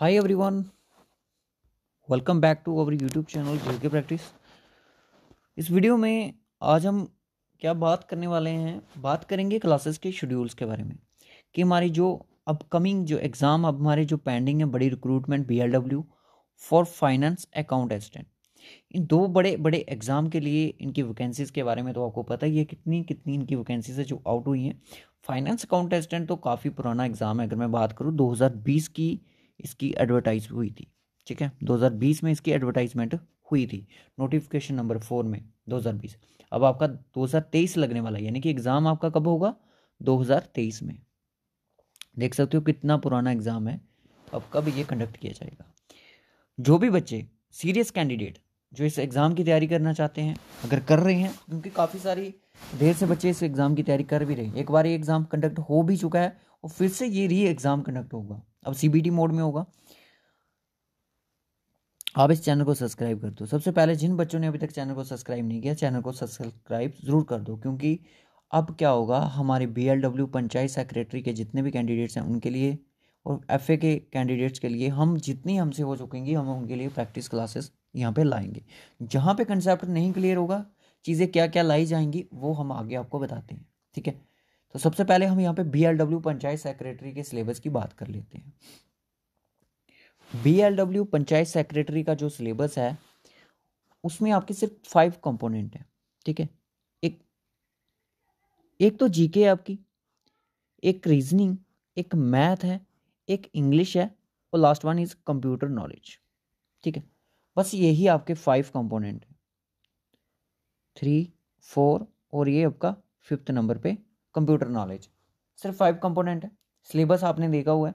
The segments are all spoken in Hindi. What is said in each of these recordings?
Hi everyone, welcome back to our YouTube channel J&K practice. इस वीडियो में आज हम क्या बात करने वाले हैं, बात करेंगे क्लासेस के शेड्यूल्स के बारे में कि हमारी जो अपकमिंग जो एग्ज़ाम अब हमारे जो पेंडिंग है बड़ी recruitment VLW for finance account assistant, इन दो बड़े बड़े एग्ज़ाम के लिए इनकी वैकेंसीज़ के बारे में तो आपको पता ही है कितनी इनकी वैकेंसीज़ है जो आउट हुई हैं। फाइनेंस अकाउंट असिस्टेंट तो काफ़ी पुराना एग्ज़ाम है, अगर मैं बात करूँ 2020 की इसकी एडवर्टाइज हुई थी, ठीक है, 2020 में इसकी एडवर्टाइजमेंट हुई थी नोटिफिकेशन नंबर 4 में 2020। अब आपका 2023 लगने वाला है, यानी कि एग्ज़ाम आपका कब होगा 2023 में। देख सकते हो कितना पुराना एग्ज़ाम है। अब कब ये कंडक्ट किया जाएगा। जो भी बच्चे सीरियस कैंडिडेट जो इस एग्ज़ाम की तैयारी करना चाहते हैं, अगर कर रहे हैं, क्योंकि काफ़ी सारी देर से बच्चे इस एग्ज़ाम की तैयारी कर भी रहे हैं। एक बार ये एग्ज़ाम कंडक्ट हो भी चुका है और फिर से ये री एग्ज़ाम कंडक्ट होगा, अब CBT मोड में होगा। आप इस चैनल को सब्सक्राइब कर दो। सबसे पहले जिन बच्चों ने अभी तक चैनल को सब्सक्राइब नहीं किया, चैनल को सब्सक्राइब ज़रूर कर दो, क्योंकि अब क्या होगा हमारे VLW पंचायत सेक्रेटरी के जितने भी कैंडिडेट्स हैं उनके लिए और FA के कैंडिडेट्स के लिए हम जितनी हमसे हो चुकेंगी हम उनके लिए प्रैक्टिस क्लासेस यहाँ पे लाएंगे। जहाँ पे कंसेप्ट नहीं क्लियर होगा, चीज़ें क्या क्या लाई जाएंगी वो हम आगे आपको बताते हैं, ठीक है। तो सबसे पहले हम यहाँ पे VLW पंचायत सेक्रेटरी के सिलेबस की बात कर लेते हैं। VLW पंचायत सेक्रेटरी का जो सिलेबस है उसमें आपके सिर्फ 5 कंपोनेंट हैं, ठीक है। एक तो GK है आपकी, एक रीजनिंग, एक मैथ है, एक इंग्लिश है और last one is computer knowledge, ठीक है। बस यही आपके 5 कंपोनेंट हैं, 3, 4 और ये आपका 5th नंबर पे कंप्यूटर नॉलेज। सिर्फ 5 कंपोनेंट है। सिलेबस आपने देखा हुआ है,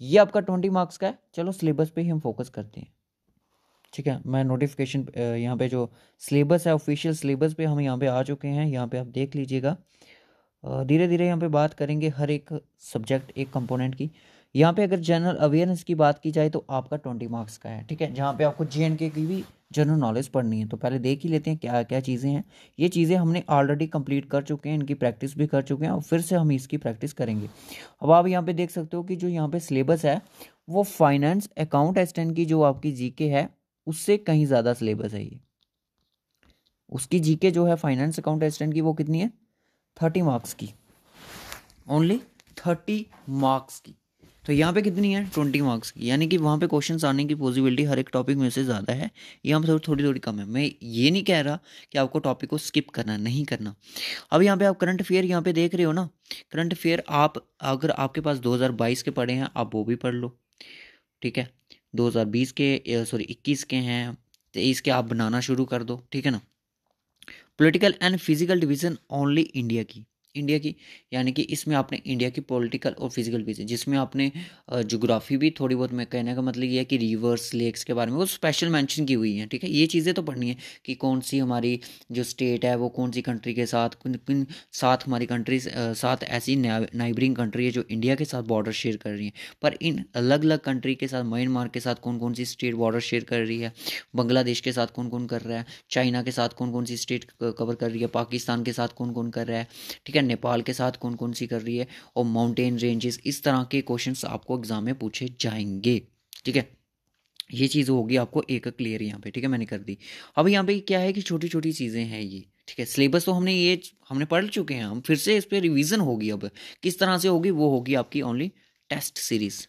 ये आपका 20 मार्क्स का है। चलो सिलेबस पे ही हम फोकस करते हैं, ठीक है। मैं नोटिफिकेशन यहाँ पे जो सिलेबस है ऑफिशियल सिलेबस पे हम यहाँ पे आ चुके हैं, यहाँ पे आप देख लीजिएगा। धीरे धीरे यहाँ पे बात करेंगे हर एक सब्जेक्ट एक कंपोनेंट की। यहाँ पे अगर जनरल अवेयरनेस की बात की जाए तो आपका 20 मार्क्स का है, ठीक है, जहाँ पे आपको J&K की भी जनरल नॉलेज पढ़नी है। तो पहले देख ही लेते हैं क्या क्या चीज़ें हैं। ये चीज़ें हमने ऑलरेडी कंप्लीट कर चुके हैं, इनकी प्रैक्टिस भी कर चुके हैं और फिर से हम इसकी प्रैक्टिस करेंगे। अब आप यहाँ पे देख सकते हो कि जो यहाँ पे सिलेबस है वो फाइनेंस अकाउंट असिस्टेंट की जो आपकी GK है उससे कहीं ज़्यादा सिलेबस है ये। उसकी GK जो है फाइनेंस अकाउंट असिस्टेंट की वो कितनी है, 30 मार्क्स की, ओनली 30 मार्क्स की। तो यहाँ पे कितनी है, 20 मार्क्स की, यानी कि वहाँ पे क्वेश्चंस आने की पॉसिबिलिटी हर एक टॉपिक में से ज़्यादा है। यहाँ पे थोड़ी थोड़ी कम है। मैं ये नहीं कह रहा कि आपको टॉपिक को स्किप करना नहीं करना। अब यहाँ पे आप करंट अफेयर यहाँ पे देख रहे हो ना, करंट अफेयर आप अगर आपके पास 2022 के पढ़े हैं आप वो भी पढ़ लो, ठीक है। 2020 के 21 के हैं, 23 के आप बनाना शुरू कर दो, ठीक है ना। Political and physical division only India की, यानी कि इसमें आपने इंडिया की पॉलिटिकल और फिजिकल डिवीज़न, जिसमें आपने ज्योग्राफी भी थोड़ी बहुत, मैं कहने का मतलब ये है कि रिवर्स लेक्स के बारे में वो स्पेशल मेंशन की हुई है, ठीक है। ये चीज़ें तो पढ़नी है कि कौन सी हमारी जो स्टेट है वो कौन सी कंट्री के साथ किन साथ हमारी कंट्री साथ ऐसी नाइबरिंग कंट्री है जो इंडिया के साथ बॉर्डर शेयर कर रही है, पर इन अलग अलग कंट्री के साथ म्यांमार के साथ कौन कौन सी स्टेट बॉर्डर शेयर कर रही है, बांग्लादेश के साथ कौन कौन कर रहा है, चाइना के साथ कौन कौन सी स्टेट कवर कर रही है, पाकिस्तान के साथ कौन कौन कर रहा है, ठीक है, नेपाल के साथ कौन कौन सी कर रही है और माउंटेन रेंजेस। इस तरह के क्वेश्चंस आपको एग्जाम में पूछे जाएंगे, ठीक है। ये चीज़ होगी आपको एक क्लियर यहाँ पे, ठीक है, मैंने कर दी। अब यहाँ पे क्या है कि छोटी छोटी चीज़ें हैं ये, ठीक है। सिलेबस तो हमने पढ़ चुके हैं, हम फिर से इस पर रिविज़न होगी। अब किस तरह से होगी, वो होगी आपकी ओनली टेस्ट सीरीज।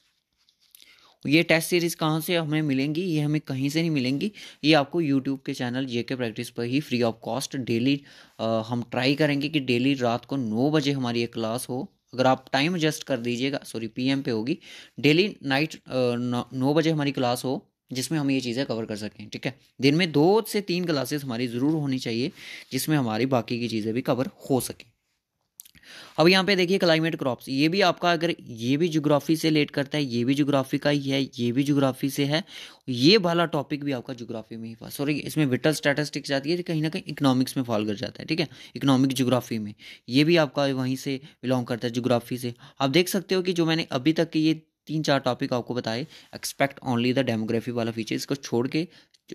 ये टेस्ट सीरीज़ कहाँ से हमें मिलेंगी, ये हमें कहीं से नहीं मिलेंगी, ये आपको यूट्यूब के चैनल JK प्रैक्टिस पर ही फ्री ऑफ कॉस्ट डेली हम ट्राई करेंगे कि डेली रात को 9 बजे हमारी ये क्लास हो। अगर आप टाइम एडजस्ट कर दीजिएगा, PM पे होगी, डेली नाइट 9 बजे हमारी क्लास हो जिसमें हम ये चीज़ें कवर कर सकें, ठीक है। दिन में 2 से 3 क्लासेस हमारी ज़रूर होनी चाहिए जिसमें हमारी बाकी की चीज़ें भी कवर हो सकें। अब यहाँ पे देखिए क्लाइमेट क्रॉप्स, ये भी आपका, अगर ये भी ज्योग्राफी से रिलेट करता है, ये भी ज्योग्राफी का ही है, ये भी ज्योग्राफी से है, ये वाला टॉपिक भी आपका ज्योग्राफी में ही फॉल, सॉरी इसमें विटल स्टैटिस्टिक्स जाती है, कहीं ना कहीं इकोनॉमिक्स में फॉल कर जाता है, ठीक है, इकोनॉमिक ज्योग्राफी में। ये भी आपका वहीं से बिलोंग करता है, ज्योग्राफी से। आप देख सकते हो कि जो मैंने अभी तक के ये 3-4 टॉपिक आपको बताए, एक्सपेक्ट ओनली द डेमोग्राफी वाला फीचर इसको छोड़ के,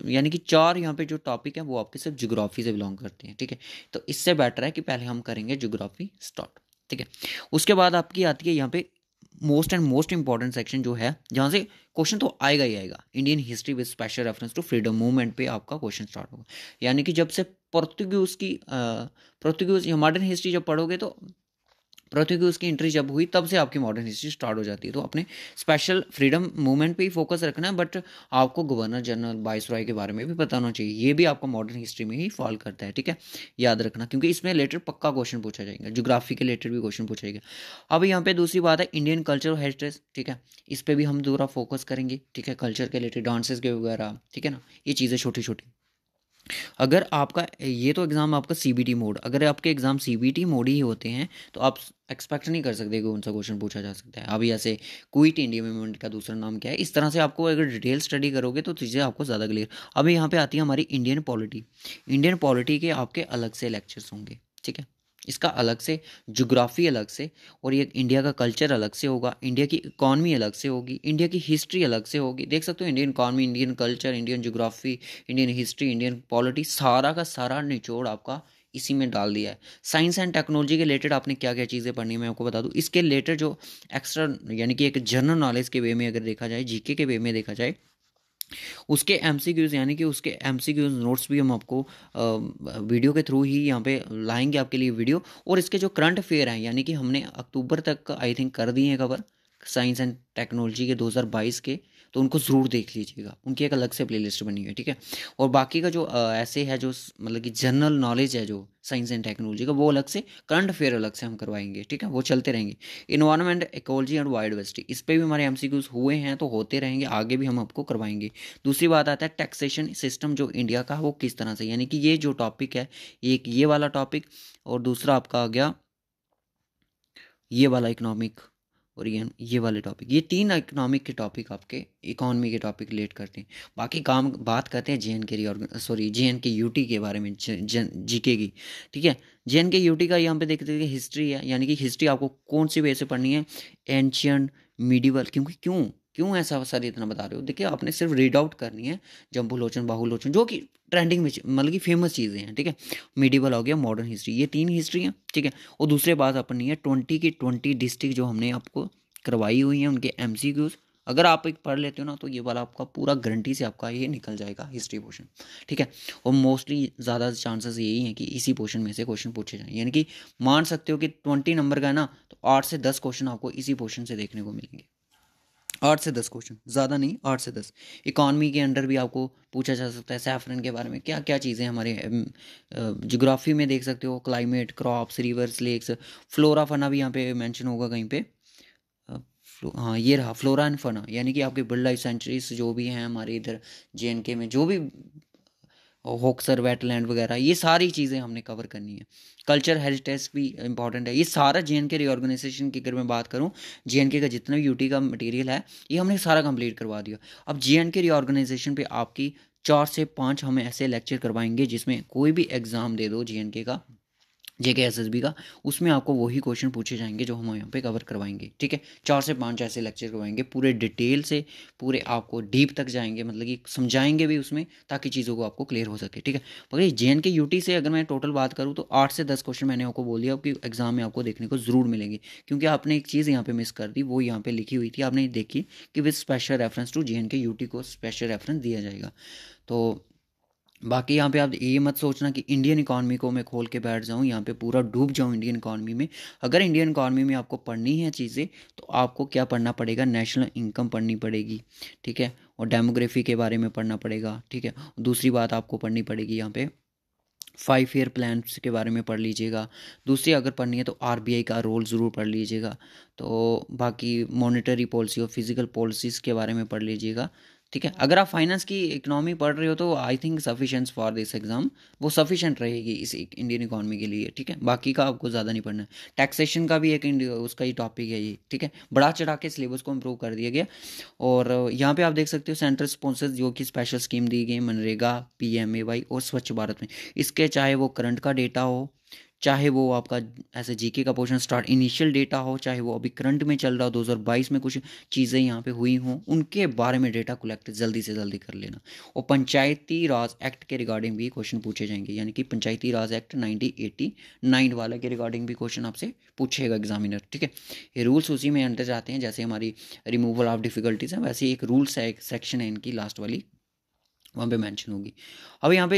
यानी कि 4 यहाँ पे जो टॉपिक हैं वो आपके सिर्फ ज्योग्राफी से बिलोंग करते हैं, ठीक है। तो इससे बेटर है कि पहले हम करेंगे ज्योग्राफी स्टार्ट, ठीक है। उसके बाद आपकी आती है यहाँ पे most and most important section जो है, जहाँ से क्वेश्चन तो आएगा ही आएगा, Indian history with special reference to freedom movement पे आपका क्वेश्चन स्टार्ट होगा। यानी कि जब से पोर्तुगीज या मॉडर्न हिस्ट्री जब पढ़ोगे तो पोर्तुगीज की एंट्री जब हुई तब से आपकी मॉडर्न हिस्ट्री स्टार्ट हो जाती है। तो अपने स्पेशल फ्रीडम मूवमेंट पे ही फोकस रखना है, बट आपको गवर्नर जनरल वाइसराय के बारे में भी पता होना चाहिए, ये भी आपको मॉडर्न हिस्ट्री में ही फॉल करता है, ठीक है, याद रखना, क्योंकि इसमें लेटर पक्का क्वेश्चन पूछा जाएगा, ज्योग्राफी के लेटर भी क्वेश्चन पूछा जाएगा। अब यहाँ पे दूसरी बात है इंडियन कल्चर और हेरिटेज, ठीक है, इस पर भी हम दोबारा फोकस करेंगे, ठीक है, कल्चर के रिलेटेड डांसेस के वगैरह, ठीक है ना, ये चीज़ें छोटी छोटी। अगर आपका ये तो एग्ज़ाम आपका सीबीटी मोड, अगर आपके एग्ज़ाम सीबीटी मोड ही होते हैं तो आप एक्सपेक्ट नहीं कर सकते कि कौन सा क्वेश्चन पूछा जा सकता है। अभी ऐसे क्विट इंडिया मूवमेंट का दूसरा नाम क्या है, इस तरह से आपको अगर डिटेल स्टडी करोगे तो चीज़ें आपको ज़्यादा क्लियर। अभी यहाँ पे आती है हमारी इंडियन पॉलिटी। इंडियन पॉलिटी के आपके अलग से लेक्चर्स होंगे, ठीक है, इसका अलग से, ज्योग्राफी अलग से, और ये इंडिया का कल्चर अलग से होगा, इंडिया की इकॉनमी अलग से होगी, इंडिया की हिस्ट्री अलग से होगी। देख सकते हो Indian economy, Indian culture, Indian geography, Indian history, Indian polity, सारा का सारा निचोड़ आपका इसी में डाल दिया है। साइंस एंड टेक्नोलॉजी के रिलेटेड आपने क्या क्या चीज़ें पढ़नी है मैं आपको बता दूँ। इसके रिलेटेड जो एक्स्ट्रा यानी कि एक जनरल नॉलेज के वे में अगर देखा जाए, जीके के वे में देखा जाए, उसके एमसीक्यूज यानी कि उसके एमसीक्यूज नोट्स भी हम आपको वीडियो के थ्रू ही यहाँ पे लाएंगे आपके लिए वीडियो। और इसके जो करंट अफेयर हैं यानी कि हमने अक्टूबर तक आई थिंक कर दिए हैं कवर साइंस एंड टेक्नोलॉजी के 2022 के, तो उनको ज़रूर देख लीजिएगा, उनकी एक अलग से प्लेलिस्ट बनी हुई है, ठीक है। और बाकी का जो ऐसे है जो मतलब कि जनरल नॉलेज है जो साइंस एंड टेक्नोलॉजी का, वो अलग से, करंट अफेयर अलग से हम करवाएंगे, ठीक है, वो चलते रहेंगे। इन्वायरमेंट, इकोलॉजी एंड बायोडाइवर्सिटी, इस पर भी हमारे एमसीक्यूज हुए हैं तो होते रहेंगे, आगे भी हम आपको करवाएंगे। दूसरी बात आता है टैक्सेशन सिस्टम जो इंडिया का, वो किस तरह से, यानी कि ये जो टॉपिक है, एक ये वाला टॉपिक, और दूसरा आपका आ गया ये वाला इकोनॉमिक, और ये वाले टॉपिक, ये तीन इकोनॉमिक के टॉपिक आपके इकोनॉमी के टॉपिक रिलेट करते हैं। बाकी काम बात करते हैं जे एंड के यूटी के बारे में, जीके की, ठीक है। जे एंड के यूटी का यहाँ पे देखते हैं हिस्ट्री है, यानी कि हिस्ट्री आपको कौन सी वे से पढ़नी है, एंशियंट, मिडीवल, क्योंकि क्यों ऐसा सर इतना बता रहे हो, देखिए आपने सिर्फ रीड आउट करनी है जम्बुलोचन, बाहुलोचन, जो कि ट्रेंडिंग में मतलब कि फेमस चीज़ें हैं, ठीक है। मिडीवल हो गया, मॉडर्न हिस्ट्री, ये तीन हिस्ट्री हैं, ठीक है। और दूसरे बात अपनी है 20 की 20 डिस्ट्रिक्ट जो हमने आपको करवाई हुई हैं, उनके एमसीक्यूज अगर आप एक पढ़ लेते हो ना तो ये वाला आपका पूरा गारंटी से आपका ये निकल जाएगा हिस्ट्री पोर्शन, ठीक है। और मोस्टली ज़्यादा चांसेस यही हैं कि इसी पोर्शन में से क्वेश्चन पूछे जाएं, यानी कि मान सकते हो कि 20 नंबर का है ना तो 8 से 10 क्वेश्चन आपको इसी पोर्शन से देखने को मिलेंगे, 8 से 10 क्वेश्चन, ज़्यादा नहीं, 8 से 10। इकॉनमी के अंडर भी आपको पूछा जा सकता है, सैफरन के बारे में क्या क्या चीज़ें हमारे ज्योग्राफी में देख सकते हो, climate, crops, rivers, lakes, flora fauna भी यहाँ पे मेंशन होगा कहीं पे, हाँ ये रहा फ्लोरा एंड फना, यानी कि आपके बर्ड लाइफ सेंचुरीज जो भी हैं हमारे इधर जेएनके में, जो भी होक्सर वेटलैंड वगैरह, ये सारी चीज़ें हमने कवर करनी है। कल्चर हेरिटेज भी इंपॉर्टेंट है, ये सारा जे रीऑर्गेनाइजेशन की अगर मैं बात करूं, जे का जितना भी यूटी का मटेरियल है ये हमने सारा कंप्लीट करवा दिया। अब जे रीऑर्गेनाइजेशन पे आपकी 4 से 5 हम ऐसे लेक्चर करवाएंगे जिसमें कोई भी एग्ज़ाम दे दो जे का, JK SSB का, उसमें आपको वही क्वेश्चन पूछे जाएंगे जो हम यहाँ पे कवर करवाएंगे, ठीक है। 4 से 5 ऐसे लेक्चर करवाएंगे, पूरे डिटेल से, पूरे आपको डीप तक जाएंगे, मतलब कि समझाएंगे भी उसमें ताकि चीज़ों को आपको क्लियर हो सके, ठीक है। मगर JNK यूटी से अगर मैं टोटल बात करूँ तो 8 से 10 क्वेश्चन मैंने आपको बोल दिया कि एग्जाम में आपको देखने को ज़रूर मिलेंगे, क्योंकि आपने एक चीज़ यहाँ पर मिस कर दी, वो यहाँ पर लिखी हुई थी, आपने देखी कि with special reference to JNK UT को स्पेशल रेफरेंस दिया जाएगा। तो बाकी यहाँ पे आप ये मत सोचना कि इंडियन इकॉनमी को मैं खोल के बैठ जाऊँ, यहाँ पे पूरा डूब जाऊँ इंडियन इकॉनमी में। अगर इंडियन इकॉनमी में आपको पढ़नी है चीज़ें तो आपको क्या पढ़ना पड़ेगा, नेशनल इनकम पढ़नी पड़ेगी, ठीक है, और डेमोग्राफी के बारे में पढ़ना पड़ेगा, ठीक है। दूसरी बात आपको पढ़नी पड़ेगी यहाँ पे 5 ईयर प्लान्स के बारे में पढ़ लीजिएगा। दूसरी अगर पढ़नी है तो RBI का रोल ज़रूर पढ़ लीजिएगा। तो बाकी मॉनिटरी पॉलिसी और फिजिकल पॉलिसीज़ के बारे में पढ़ लीजिएगा, ठीक है। अगर आप फाइनेंस की इकोनॉमी पढ़ रहे हो तो I think sufficient for this exam, वो सफिशेंट रहेगी इस इंडियन इकोनॉमी के लिए, ठीक है। बाकी का आपको ज़्यादा नहीं पढ़ना है, टैक्सेशन का भी एक उसका ही टॉपिक है ये, ठीक है। बढ़ा चढ़ा के सिलेबस को इम्प्रूव कर दिया गया। और यहाँ पे आप देख सकते हो सेंट्रल स्पॉन्सर्स जो कि स्पेशल स्कीम दी गई, मनरेगा, PMAY और स्वच्छ भारत में, इसके चाहे वो करंट का डेटा हो, चाहे वो आपका ऐसे जीके का पोर्शन स्टार्ट इनिशियल डेटा हो, चाहे वो अभी करंट में चल रहा हो 2022 में कुछ चीज़ें यहाँ पे हुई हों, उनके बारे में डेटा कलेक्ट जल्दी से जल्दी कर लेना। और पंचायती राज एक्ट के रिगार्डिंग भी क्वेश्चन पूछे जाएंगे, यानी कि पंचायती राज एक्ट 1989 वाला के रिगार्डिंग भी क्वेश्चन आपसे पूछेगा एग्जामिनर। ठीक है, ये रूल्स उसी में अंदर जाते हैं, जैसे हमारी रिमूवल ऑफ डिफिकल्टीज है वैसे एक रूल्स है, एक सेक्शन है इनकी लास्ट वाली, वहाँ पे मेंशन होगी। अब यहाँ पे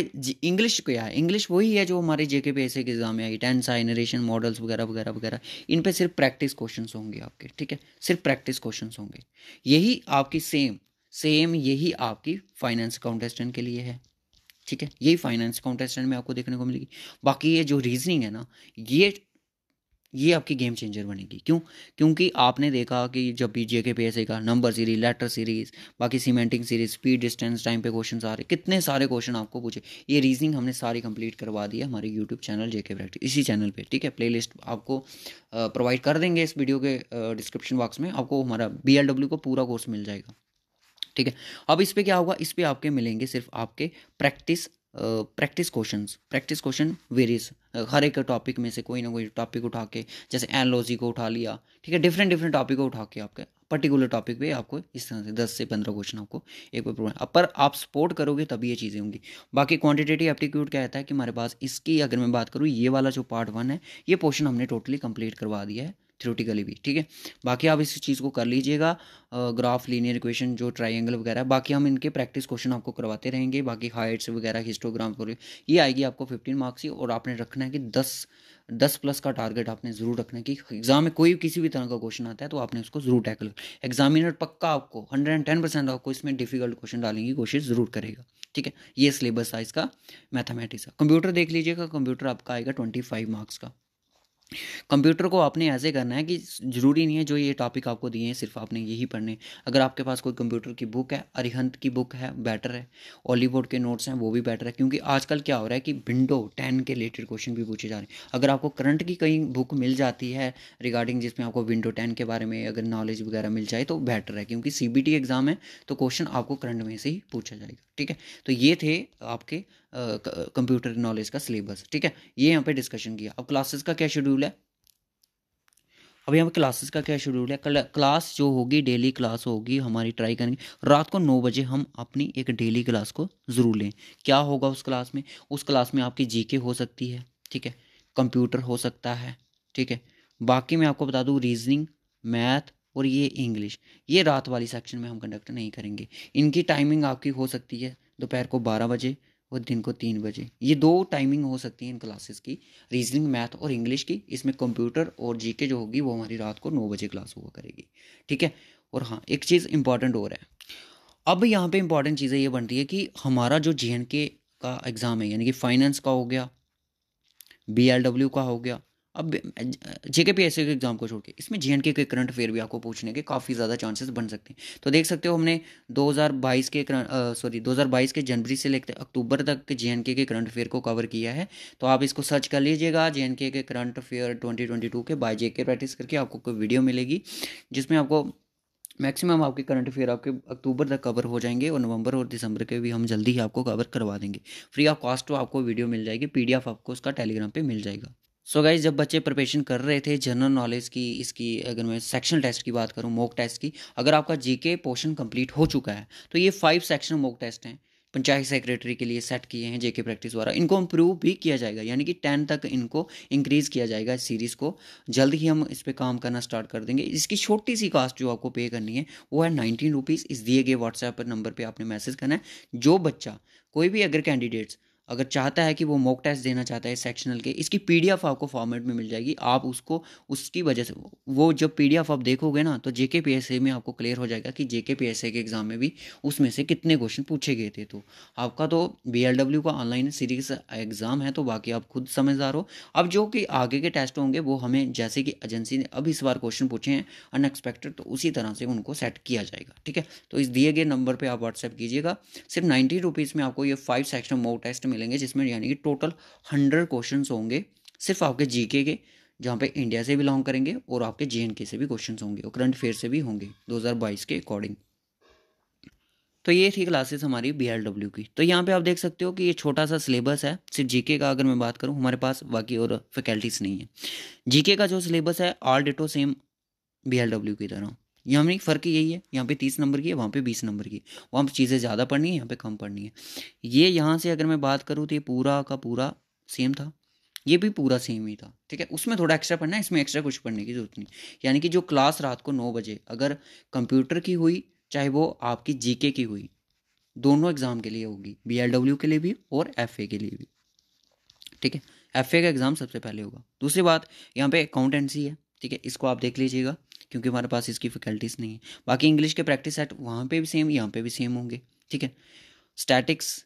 इंग्लिश क्या है, इंग्लिश वही है जो हमारे जेके पे ऐसे के एग्जाम में आई, टेंस आई, नरेशन, मॉडल्स वगैरह वगैरह वगैरह, इन पे सिर्फ प्रैक्टिस क्वेश्चंस होंगे आपके। ठीक है, सिर्फ प्रैक्टिस क्वेश्चंस होंगे। यही आपकी सेम यही आपकी फाइनेंस काउंटेस्टेंट के लिए है। ठीक है, यही फाइनेंस काउंटेस्टेंट में आपको देखने को मिलेगी। बाकी ये जो रीजनिंग है ना, ये आपकी गेम चेंजर बनेगी। क्योंकि आपने देखा कि जब भी जेके पे ऐसे का नंबर सीरीज, लेटर सीरीज, बाकी सीमेंटिंग सीरीज, स्पीड, डिस्टेंस, टाइम पे क्वेश्चन आ रहे, कितने सारे क्वेश्चन आपको पूछे। ये रीजनिंग हमने सारी कंप्लीट करवा दी है हमारे यूट्यूब चैनल जेके प्रैक्टिस, इसी चैनल पे। ठीक है, प्लेलिस्ट आपको प्रोवाइड कर देंगे इस वीडियो के डिस्क्रिप्शन बॉक्स में, आपको हमारा VLW का पूरा कोर्स मिल जाएगा। ठीक है, अब इस पर क्या होगा, इस पर आपके मिलेंगे सिर्फ आपके प्रैक्टिस क्वेश्चन वेरियस, हर एक टॉपिक में से कोई ना कोई टॉपिक उठा के, जैसे एनलॉजी को उठा लिया। ठीक है, डिफरेंट टॉपिक को उठा के आपके पर्टिकुलर टॉपिक पे आपको इस तरह से 10 से 15 क्वेश्चन आपको एक पर आप सपोर्ट करोगे तभी ये चीज़ें होंगी। बाकी क्वांटिटेटिव एप्टीट्यूड क्या कहता है कि हमारे पास इसकी अगर मैं बात करूँ, ये वाला जो पार्ट 1 है, ये पोर्शन हमने टोटली कंप्लीट करवा दिया है थ्योरेटिकली भी। ठीक है, बाकी आप इस चीज़ को कर लीजिएगा, ग्राफ, लीनियर इक्वेशन, जो ट्रायंगल वगैरह, बाकी हम इनके प्रैक्टिस क्वेश्चन आपको करवाते रहेंगे। बाकी हाइट्स वगैरह, हिस्टोग्राम, ये आएगी आपको 15 मार्क्स की, और आपने रखना है कि 10 प्लस का टारगेट आपने ज़रूर रखना है कि एग्जाम में कोई किसी भी तरह का क्वेश्चन आता है तो आपने उसको जरूर टैकल। एग्जामिनर पक्का आपको 110% आपको इसमें डिफिकल्ट क्वेश्चन डालने की कोशिश ज़रूर करेगा। ठीक है, ये सिलेबस था इसका मैथमेटिक्स का। कंप्यूटर देख लीजिएगा, कंप्यूटर आपका आएगा 25 मार्क्स का। कंप्यूटर को आपने ऐसे करना है कि जरूरी नहीं है जो ये टॉपिक आपको दिए हैं सिर्फ आपने यही पढ़ने। अगर आपके पास कोई कंप्यूटर की बुक है, अरिहंत की बुक है, बेटर है, ओलिवुड के नोट्स हैं, वो भी बेटर है, क्योंकि आजकल क्या हो रहा है कि विंडो 10 के रिलेटेड क्वेश्चन भी पूछे जा रहे हैं। अगर आपको करंट की कई बुक मिल जाती है रिगार्डिंग जिसमें आपको विंडो 10 के बारे में अगर नॉलेज वगैरह मिल जाए तो बेटर है, क्योंकि CBT एग्जाम है तो क्वेश्चन आपको करंट में से ही पूछा जाएगा। ठीक है, तो ये थे आपके कंप्यूटर नॉलेज का सिलेबस। ठीक है, ये यहाँ पे डिस्कशन किया। अब क्लासेस का क्या शेड्यूल है, अब यहाँ पे क्लासेस का क्या शेड्यूल है। क्लास जो होगी, डेली क्लास होगी हमारी, ट्राई करेंगे रात को 9 बजे हम अपनी एक डेली क्लास को ज़रूर लें। क्या होगा उस क्लास में, आपकी जीके हो सकती है, ठीक है, कंप्यूटर हो सकता है, ठीक है, बाकी मैं आपको बता दूँ रीजनिंग, मैथ और ये इंग्लिश, ये रात वाली सेक्शन में हम कंडक्ट नहीं करेंगे। इनकी टाइमिंग आपकी हो सकती है दोपहर को 12 बजे और दिन को 3 बजे, ये 2 टाइमिंग हो सकती है इन क्लासेस की, रीजनिंग, मैथ और इंग्लिश की। इसमें कंप्यूटर और जीके जो होगी वो हमारी रात को 9 बजे क्लास हुआ करेगी। ठीक है, और हाँ, एक चीज़ इंपॉर्टेंट और है, अब यहाँ पे इंपॉर्टेंट चीज़ें ये बनती है कि हमारा जो J&K का एग्ज़ाम है, यानी कि फाइनेंस का हो गया, BLW का हो गया, अब JK PSC के एग्जाम को छोड़ के इसमें J&K के करंट अफेयर भी आपको पूछने के काफ़ी ज़्यादा चांसेस बन सकते हैं। तो देख सकते हो हमने 2022 के जनवरी से लेकर अक्टूबर तक J&K के करंट अफेयर को कवर किया है। तो आप इसको सर्च कर लीजिएगा, J&K के करंट अफेयर 2022 के बाय JK प्रैक्टिस करके आपको कोई वीडियो मिलेगी जिसमें आपको मैक्सिमम आपके करंट अफेयर आपके अक्टूबर तक कवर हो जाएंगे, और नवंबर और दिसंबर के भी हम जल्दी ही आपको कवर करवा देंगे। फ्री ऑफ कॉस्ट आपको वीडियो मिल जाएगी, PDF आपको उसका टेलीग्राम पर मिल जाएगा। सो गाइज, जब बच्चे प्रिपरेशन कर रहे थे जनरल नॉलेज की, इसकी अगर मैं सेक्शन टेस्ट की बात करूं, मॉक टेस्ट की, अगर आपका जीके पोर्शन कंप्लीट हो चुका है तो ये 5 सेक्शन मॉक टेस्ट हैं पंचायत सेक्रेटरी के लिए सेट किए हैं जेके प्रैक्टिस द्वारा। इनको इम्प्रूव भी किया जाएगा, यानी कि 10 तक इनको इंक्रीज़ किया जाएगा, इस सीरीज़ को जल्द ही हम इस पे काम करना स्टार्ट कर देंगे। इसकी छोटी सी कास्ट जो आपको पे करनी है वो है 19 रुपीज़। इस दिए गए व्हाट्सएप नंबर पर आपने मैसेज करना है। जो बच्चा कोई भी अगर कैंडिडेट्स अगर चाहता है कि वो मॉक टेस्ट देना चाहता है सेक्शनल के, इसकी PDF आपको फॉर्मेट में मिल जाएगी। आप उसको उसकी वजह से वो जब PDF आप देखोगे ना तो JK PSA में आपको क्लियर हो जाएगा कि JK PSA के एग्ज़ाम में भी उसमें से कितने क्वेश्चन पूछे गए थे। तो आपका तो BLW का ऑनलाइन सीरीज एग्ज़ाम है, तो बाकी आप खुद समझदार हो। अब जो कि आगे के टेस्ट होंगे वो हमें, जैसे कि एजेंसी ने अब इस बार क्वेश्चन पूछे हैं अनएक्सपेक्टेड, तो उसी तरह से उनको सेट किया जाएगा। ठीक है, तो इस दिए गए नंबर पर आप व्हाट्सएप कीजिएगा। सिर्फ 90 रुपीज़ में आपको ये 5 सेक्शन मॉक टेस्ट मिलेंगे, जिसमें यानी कि टोटल 100 क्वेश्चंस होंगे सिर्फ आपके जीके के, जहाँ पे इंडिया से बिलोंग करेंगे, और आपके J&K से भी क्वेश्चंस होंगे और करंट अफेयर से भी होंगे 2022 के अकॉर्डिंग। तो ये थी क्लासेस हमारी VLW की। तो यहाँ पे आप देख सकते हो कि ये छोटा सा सिलेबस है, सिर्फ जीके का अगर मैं बात करूँ हमारे पास बाकी और फैकल्टीज नहीं है। जीके का जो सिलेबस है ऑल डिटो सेम VLW की तरह, यहाँ में फ़र्क यही है, यहाँ पे 30 नंबर की है, वहाँ पे 20 नंबर की, वहाँ पे चीज़ें ज़्यादा पढ़नी है, यहाँ पे कम पढ़नी है। ये यहाँ से अगर मैं बात करूँ तो ये पूरा का पूरा सेम था, ये भी पूरा सेम ही था, ठीक है। उसमें थोड़ा एक्स्ट्रा पढ़ना है, इसमें एक्स्ट्रा कुछ पढ़ने की ज़रूरत नहीं। यानी कि जो क्लास रात को 9 बजे अगर कंप्यूटर की हुई, चाहे वो आपकी जीके की हुई, दोनों एग्ज़ाम के लिए होगी, VLW के लिए भी और FA के लिए भी, ठीक है। FA का एग्ज़ाम सबसे पहले होगा। दूसरी बात, यहाँ पे अकाउंटेंसी है, ठीक है, इसको आप देख लीजिएगा क्योंकि हमारे पास इसकी फैकल्टीज़ नहीं है। बाकी इंग्लिश के प्रैक्टिस सेट वहाँ पे भी सेम, यहाँ पे भी सेम होंगे, ठीक है। स्टैटिक्स,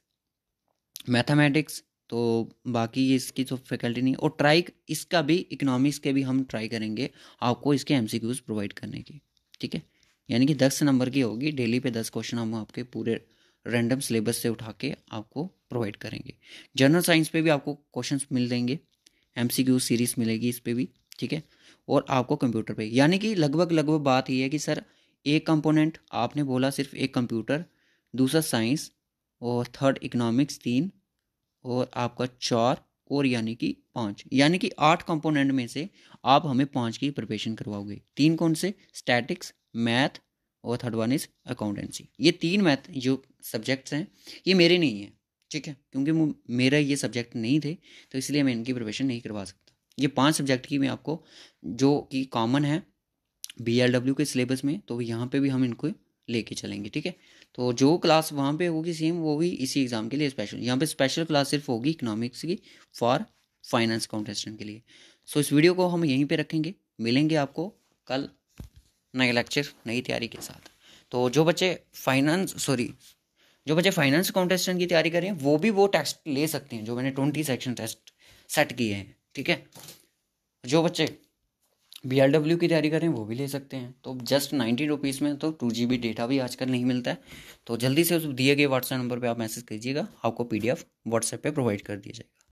मैथमेटिक्स, तो बाकी ये इसकी तो फैकल्टी नहीं। और ट्राई इसका भी, इकोनॉमिक्स के भी हम ट्राई करेंगे आपको इसके MCQs प्रोवाइड करने की, ठीक है। यानी कि 10 नंबर की होगी, डेली पे 10 क्वेश्चन हम आपके पूरे रैंडम सिलेबस से उठा के आपको प्रोवाइड करेंगे। जनरल साइंस पे भी आपको क्वेश्चंस मिल देंगे, MCQ सीरीज़ मिलेगी इस पे भी, ठीक है। और आपको कंप्यूटर पे, यानी कि लगभग बात ये है कि सर एक कंपोनेंट आपने बोला सिर्फ एक कंप्यूटर, दूसरा साइंस और थर्ड इकनॉमिक्स 3 और आपका 4 और यानी कि 5, यानी कि 8 कंपोनेंट में से आप हमें 5 की प्रिपरेशन करवाओगे। 3 कौन से? स्टैटिक्स, मैथ और थर्ड वन इज अकाउंटेंसी। ये 3 मैथ जो सब्जेक्ट्स हैं ये मेरे नहीं हैं, ठीक है, क्योंकि मेरा ये सब्जेक्ट नहीं थे तो इसलिए मैं इनकी प्रिपरेशन नहीं करवा सकता। ये 5 सब्जेक्ट की मैं आपको जो कि कॉमन है VLW के सिलेबस में, तो यहाँ पे भी हम इनको लेके चलेंगे, ठीक है। तो जो क्लास वहाँ पे होगी सेम वो भी इसी एग्ज़ाम के लिए स्पेशल, यहाँ पे स्पेशल क्लास सिर्फ होगी इकोनॉमिक्स की फॉर फाइनेंस काउंटेस्टेंट के लिए। सो इस वीडियो को हम यहीं पे रखेंगे, मिलेंगे आपको कल नए लेक्चर नई तैयारी के साथ। तो जो बच्चे फाइनेंस काउंटेस्टेंट की तैयारी कर रहे हैं वो टेस्ट ले सकते हैं जो मैंने 20 सेक्शन टेस्ट सेट किए हैं, ठीक है। जो बच्चे VLW की तैयारी कर रहे हैं वो भी ले सकते हैं। तो जस्ट 90 रुपीज़ में तो 2 GB डेटा भी आजकल नहीं मिलता है, तो जल्दी से उस दिए गए व्हाट्सएप नंबर पर आप मैसेज कीजिएगा, आपको PDF व्हाट्सएप पर प्रोवाइड कर दिया जाएगा।